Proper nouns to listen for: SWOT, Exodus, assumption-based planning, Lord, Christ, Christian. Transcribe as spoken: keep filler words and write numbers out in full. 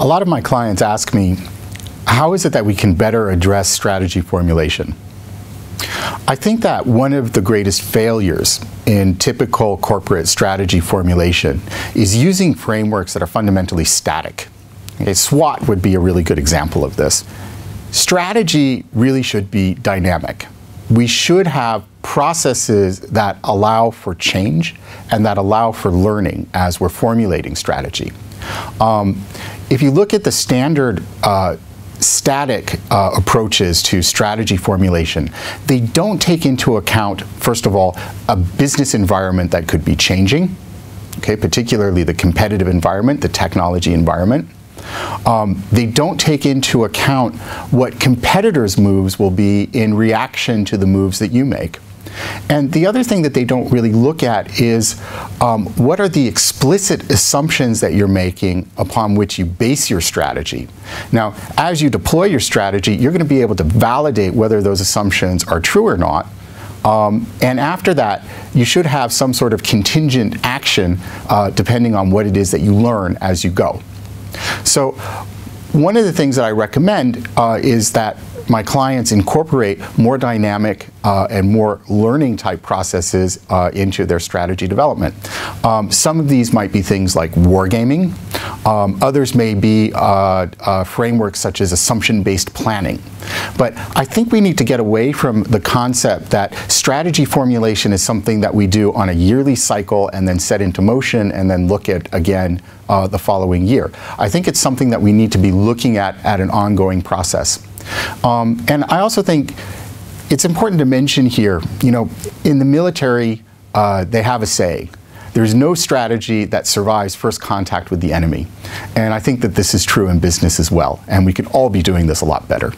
A lot of my clients ask me, how is it that we can better address strategy formulation? I think that one of the greatest failures in typical corporate strategy formulation is using frameworks that are fundamentally static. Okay, SWOT would be a really good example of this. Strategy really should be dynamic. We should have processes that allow for change and that allow for learning as we're formulating strategy. Um, if you look at the standard uh, static uh, approaches to strategy formulation, they don't take into account, first of all, a business environment that could be changing, okay, particularly the competitive environment, the technology environment. Um, they don't take into account what competitors' moves will be in reaction to the moves that you make. And the other thing that they don't really look at is um, what are the explicit assumptions that you're making upon which you base your strategy. Now, as you deploy your strategy, you're going to be able to validate whether those assumptions are true or not. Um, and after that, you should have some sort of contingent action uh, depending on what it is that you learn as you go. So one of the things that I recommend uh, is that my clients incorporate more dynamic uh, and more learning type processes uh, into their strategy development. Um, some of these might be things like wargaming. Um, others may be uh, uh, frameworks such as assumption-based planning. But I think we need to get away from the concept that strategy formulation is something that we do on a yearly cycle and then set into motion and then look at again uh, the following year. I think it's something that we need to be looking at at an ongoing process. Um, and I also think it's important to mention here, you know, in the military, uh, they have a saying, there's no strategy that survives first contact with the enemy. And I think that this is true in business as well, and we can all be doing this a lot better.